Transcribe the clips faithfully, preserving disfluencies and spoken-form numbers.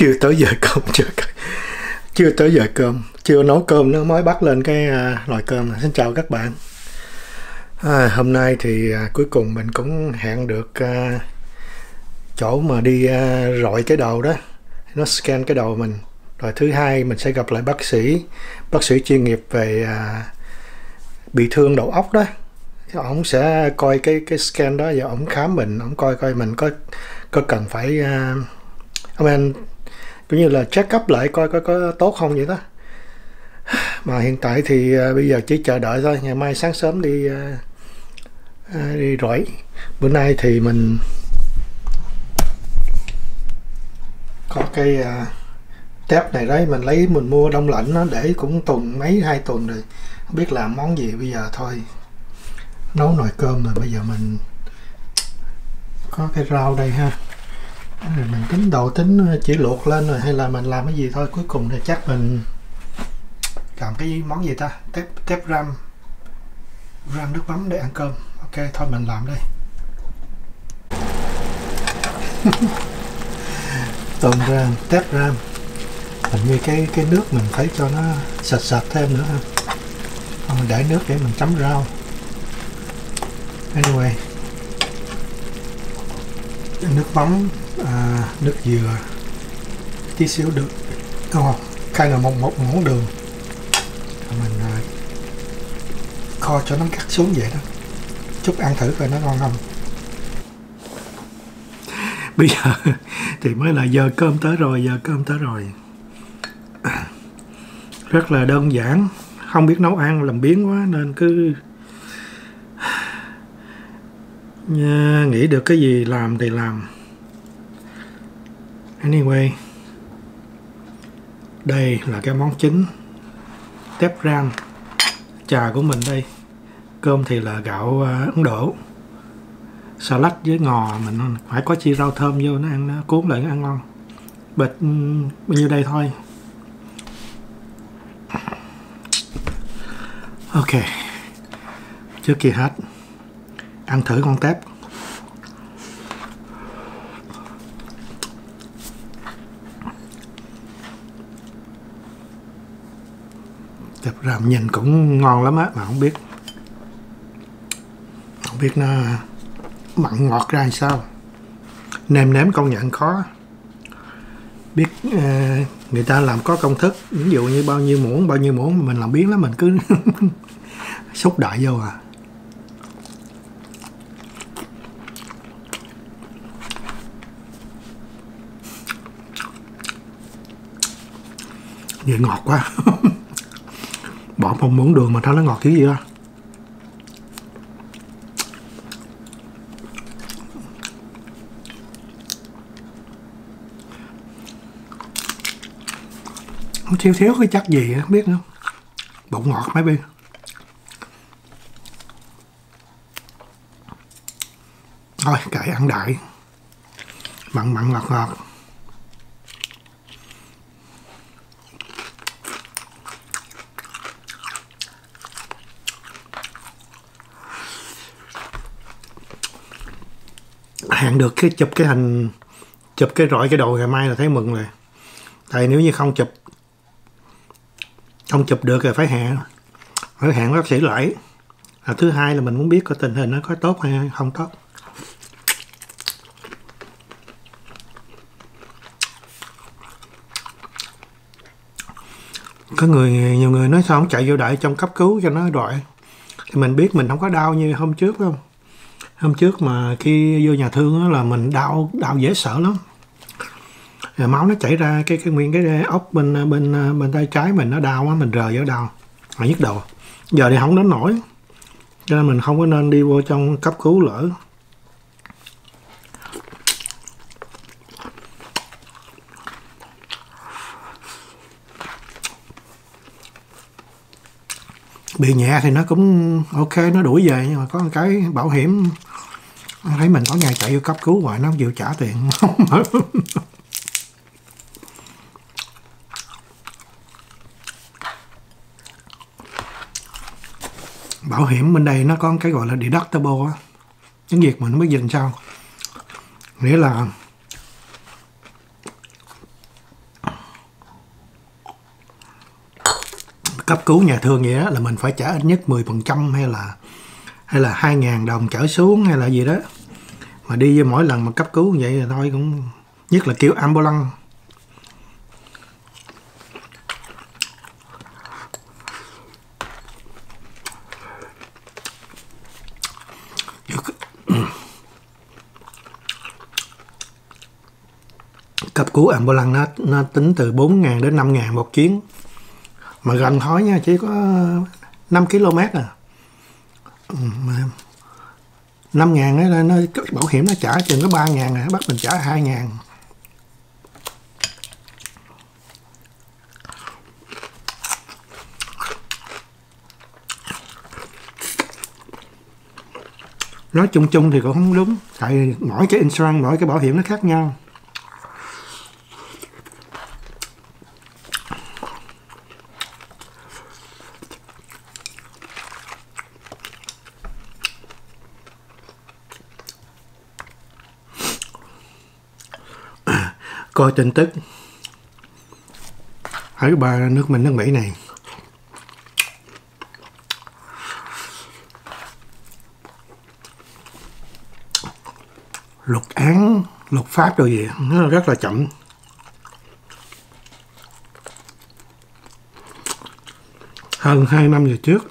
chưa tới giờ cơm, chưa chưa tới giờ cơm, chưa nấu cơm nữa mới bắt lên cái à, nồi cơm. Xin chào các bạn. À, hôm nay thì à, cuối cùng mình cũng hẹn được à, chỗ mà đi à, rọi cái đầu đó, nó scan cái đầu mình. Rồi thứ hai mình sẽ gặp lại bác sĩ bác sĩ chuyên nghiệp về à, bị thương đầu óc đó. Ông sẽ coi cái cái scan đó và ông khám mình, ông coi coi mình có có cần phải uh, ông anh cũng như là check up lại coi có có tốt không vậy đó. Mà hiện tại thì uh, bây giờ chỉ chờ đợi thôi, ngày mai sáng sớm đi uh, uh, đi rọi. Bữa nay thì mình có cái uh, tép này đấy, mình lấy mình mua đông lạnh nó để cũng tuần mấy hai tuần rồi, không biết làm món gì bây giờ. Thôi nấu nồi cơm rồi, bây giờ mình có cái rau đây ha, rồi mình tính đầu tính chỉ luộc lên rồi hay là mình làm cái gì thôi. Cuối cùng thì chắc mình làm cái món gì ta, tép tép ram ram nước mắm để ăn cơm. Ok, thôi mình làm đây. Tôm ram, tép ram, hình như cái cái nước mình phải cho nó sạch sạch thêm nữa ha. Mình để nước để mình chấm rau. Anyway, nước mắm, à, nước dừa, tí xíu được, oh, cái là một một muỗng đường. Mình à, kho cho nó cắt xuống vậy đó. Chút ăn thử coi nó ngon không. Bây giờ thì mới là giờ cơm tới rồi, giờ cơm tới rồi. Rất là đơn giản, không biết nấu ăn làm biếng quá nên cứ nghĩ được cái gì làm thì làm. Anyway, đây là cái món chính, tép rang. Trà của mình đây, cơm thì là gạo Ấn Độ, salad với ngò. Mình phải có chi rau thơm vô, nó ăn nó cuốn lại, nó ăn ngon. Bịch bao nhiêu đây thôi. Ok, trước khi hết ăn thử con tép. Tép ram nhìn cũng ngon lắm á, mà không biết không biết nó mặn ngọt ra làm sao. Nêm nếm công nhận khó. Biết uh, người ta làm có công thức, ví dụ như bao nhiêu muỗng, bao nhiêu muỗng mình làm biếng lắm, mình cứ xúc đại vô à. Vậy ngọt quá. Bỏ một muỗng đường mà thấy nó ngọt kiểu gì đó. Thiếu thiếu cái chắc gì không biết nữa. Bụng ngọt mấy bên. Thôi kệ, ăn đại. Mặn mặn ngọt ngọt. Hẹn được cái chụp cái hình, chụp cái rọi cái đầu ngày mai là thấy mừng rồi. Tại nếu như không chụp không chụp được rồi phải hẹn phải hẹn bác sĩ lại. À, thứ hai là mình muốn biết có tình hình nó có tốt hay không tốt. Có người nhiều người nói sao không chạy vô đại trong cấp cứu cho nó rọi, thì mình biết mình không có đau như hôm trước không. Hôm trước mà khi vô nhà thương đó là mình đau đau dễ sợ lắm. Rồi máu nó chảy ra cái cái nguyên cái ốc bên bên bên tay trái mình nó đau quá, mình rờ vô đau, mà nhức đầu. Giờ thì không đến nổi. Cho nên mình không có nên đi vô trong cấp cứu lỡ. Bị nhẹ thì nó cũng ok, nó đuổi về, nhưng mà có một cái bảo hiểm thấy mình có ngày chạy vô cấp cứu hoài nó không chịu trả tiền. Bảo hiểm bên đây nó có cái gọi là deductible á, tiếng Việt mình không biết dịch sao, nghĩa là cấp cứu nhà thương vậy đó, là mình phải trả ít nhất mười phần trăm hay là hay là hai ngàn đồng trở xuống hay là gì đó. Mà đi mỗi lần mà cấp cứu vậy là thôi cũng, nhất là kiểu ambulance. Cấp cứu ambulance nó, nó tính từ bốn ngàn đến năm ngàn một chuyến. Mà gần thôi nha, chỉ có năm ki lô mét à. năm ngàn ấy, nó, bảo hiểm nó trả chừng có ba ngàn à, bắt mình trả hai ngàn. Nói chung chung thì cũng không đúng, tại mỗi cái insurance, mỗi cái bảo hiểm nó khác nhau. Coi tin tức ở ba nước mình, nước Mỹ này, luật án, luật pháp đồ gì nó rất là chậm. Hơn hai năm về trước,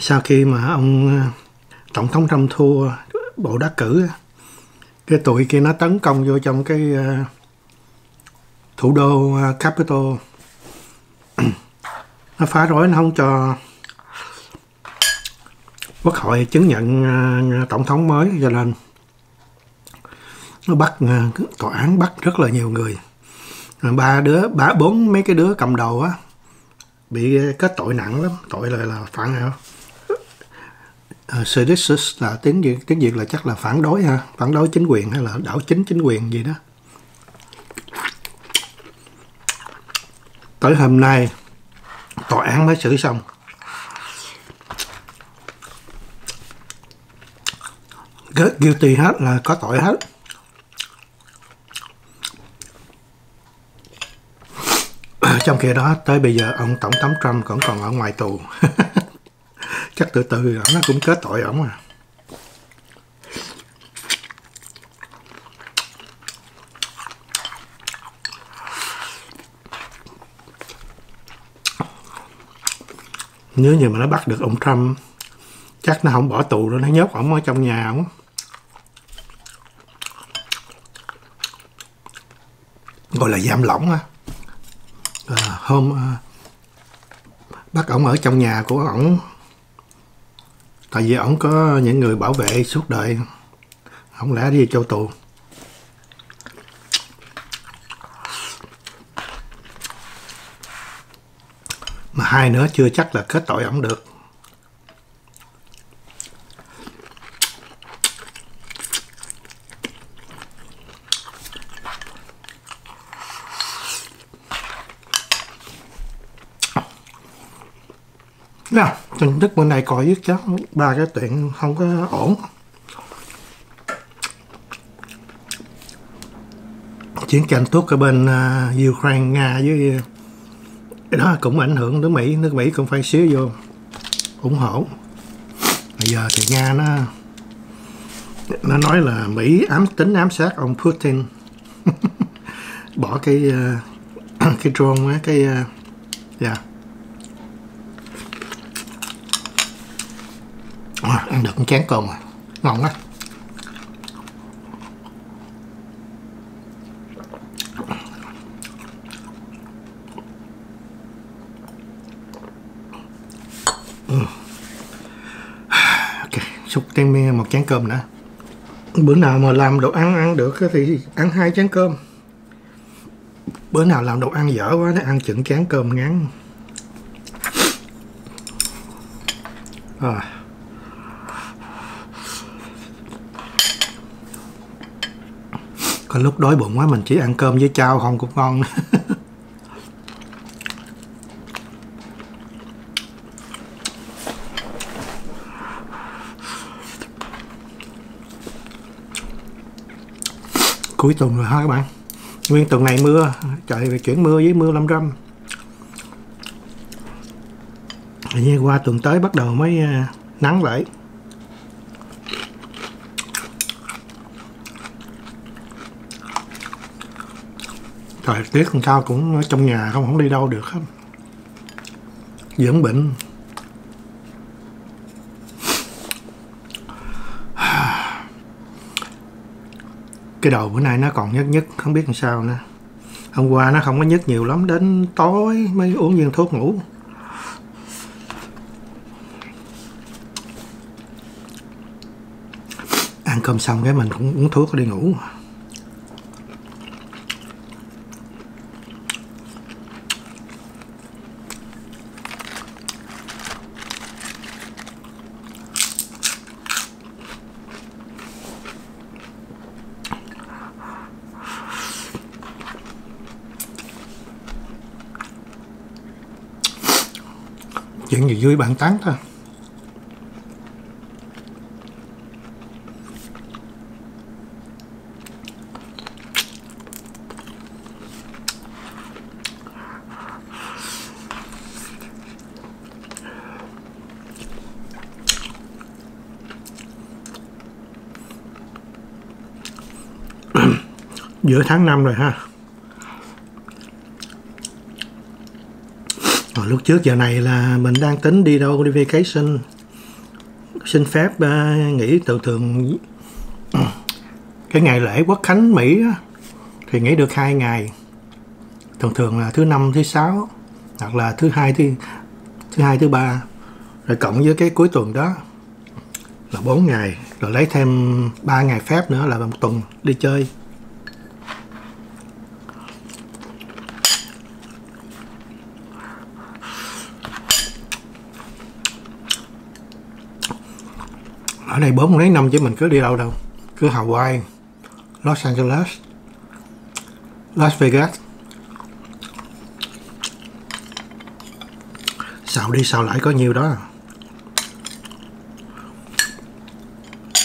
sau khi mà ông tổng thống Trump thua bộ đắc cử, cái tụi kia nó tấn công vô trong cái uh, thủ đô uh, Capitol. Nó phá rối, nó không cho quốc hội chứng nhận uh, tổng thống mới, cho nên nó bắt uh, tòa án bắt rất là nhiều người. Ba đứa, ba bốn mấy cái đứa cầm đầu á bị uh, kết tội nặng lắm, tội là là phản hảo. Uh, seditious là tiếng Việt, tiếng Việt là chắc là phản đối ha, phản đối chính quyền hay là đảo chính chính quyền gì đó. Tới hôm nay tòa án mới xử xong. Guilty hết, là có tội hết. Trong khi đó tới bây giờ ông tổng thống Trump vẫn còn ở ngoài tù. Chắc từ từ nó cũng kết tội ổng à. Nếu như mà nó bắt được ông Trump, chắc nó không bỏ tù nữa, nó nhốt ổng ở trong nhà ổng. Gọi là giam lỏng á. À, hôm à, bắt ổng ở trong nhà của ổng. Tại vì ổng có những người bảo vệ suốt đời, không lẽ đi cho tù. Mà hai nữa chưa chắc là kết tội ổng được. Nào, tin tức bên này coi dứt chắc ba cái chuyện không có ổn. Chiến tranh thuốc ở bên uh, Ukraine, Nga với cái đó cũng ảnh hưởng tới Mỹ, nước Mỹ cũng phải xíu vô ủng hộ. Bây giờ thì Nga nó nó nói là Mỹ ám tính ám sát ông Putin. Bỏ cái uh, cái drone, cái dạ uh, yeah. À, ăn được một chén cơm à, ngon quá. Ừ. Ok, xúc thêm một chén cơm nữa. Bữa nào mà làm đồ ăn ăn được thì ăn hai chén cơm. Bữa nào làm đồ ăn dở quá nó ăn chừng chén cơm ngắn. À. Còn lúc đói bụng quá mình chỉ ăn cơm với chao không cũng ngon. Cuối tuần rồi ha các bạn. Nguyên tuần này mưa, trời về chuyển mưa với mưa lâm râm. Như qua tuần tới bắt đầu mới nắng lại. Thời tiết làm sao cũng ở trong nhà không, không đi đâu được hết. Dưỡng bệnh. Cái đầu bữa nay nó còn nhức nhức, không biết làm sao nữa. Hôm qua nó không có nhức nhiều lắm, đến tối mới uống viên thuốc ngủ. Ăn cơm xong cái mình cũng uống thuốc đi ngủ. Chuyện gì vui bạn tán thôi. Giữa tháng năm rồi ha. Hồi lúc trước giờ này là mình đang tính đi đâu đi vacation, xin phép uh, nghỉ tự thường. Cái ngày lễ Quốc khánh Mỹ á, thì nghỉ được hai ngày, thường thường là thứ năm thứ sáu hoặc là thứ hai thứ thứ hai thứ ba, rồi cộng với cái cuối tuần đó là bốn ngày, rồi lấy thêm ba ngày phép nữa là một tuần đi chơi. Ở đây bốn mấy năm chứ mình cứ đi đâu đâu, cứ Hawaii, Los Angeles, Las Vegas, xạo đi xạo lại có nhiều đó.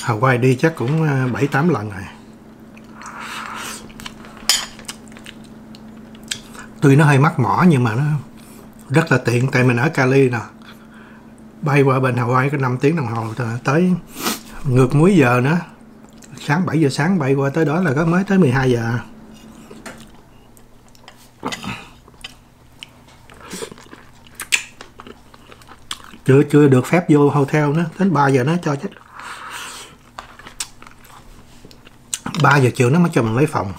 Hawaii đi chắc cũng bảy tám lần rồi. Tuy nó hơi mắc mỏ nhưng mà nó rất là tiện, tại mình ở Cali nè. Bay qua bên Hawaii có năm tiếng đồng hồ, tới ngược múi giờ nữa. Sáng bảy giờ sáng bay qua tới đó là có mới tới mười hai giờ. Chưa chưa được phép vô hotel nữa, đến ba giờ nó cho chết. ba giờ chiều nó mới cho mình lấy phòng.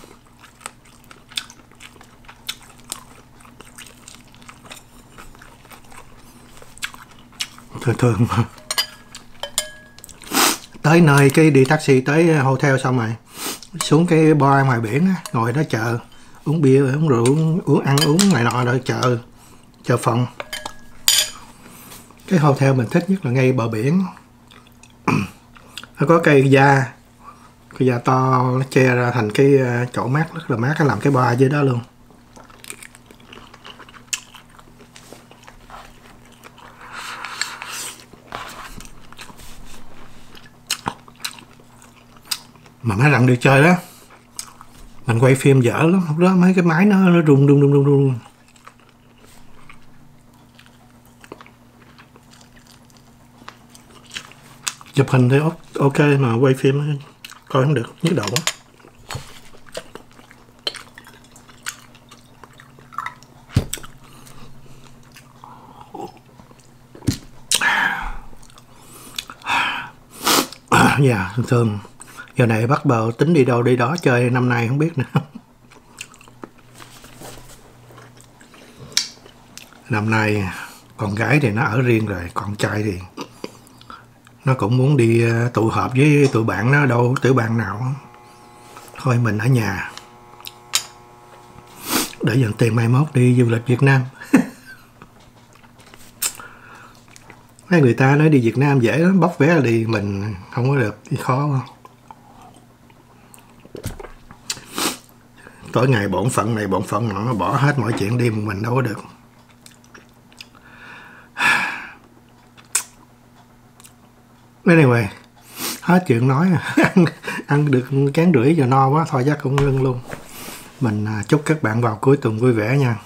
Thường thường tới nơi cái đi taxi tới hotel xong rồi xuống cái bar ngoài biển á, ngồi đó chờ uống bia uống rượu uống ăn uống này nọ rồi chờ chờ phòng. Cái hotel mình thích nhất là ngay bờ biển, nó có cây da cây da to nó che ra thành cái chỗ mát, rất là mát, nó làm cái bar dưới đó luôn. Mà mấy lần đi chơi đó mình quay phim dở lắm, lúc đó mấy cái máy nó nó rung rung rung rung rung. Chụp hình thì ok mà quay phim coi không được, nhức đầu quá. Dạ thường thường giờ này bắt bờ tính đi đâu đi đó chơi năm nay không biết nữa. Năm nay con gái thì nó ở riêng rồi, con trai thì nó cũng muốn đi tụ họp với tụi bạn nó, đâu tụi bạn nào. Thôi mình ở nhà để dành tiền mai mốt đi du lịch Việt Nam. Mấy người ta nói đi Việt Nam dễ lắm, bóc vé đi, mình không có được, khó quá. Tối ngày bổn phận này bổn phận nọ, bỏ hết mọi chuyện đi một mình đâu có được. Anyway, hết chuyện nói. ăn, ăn được chén rưỡi giờ no quá, thôi chắc cũng ngưng luôn. Mình chúc các bạn vào cuối tuần vui vẻ nha.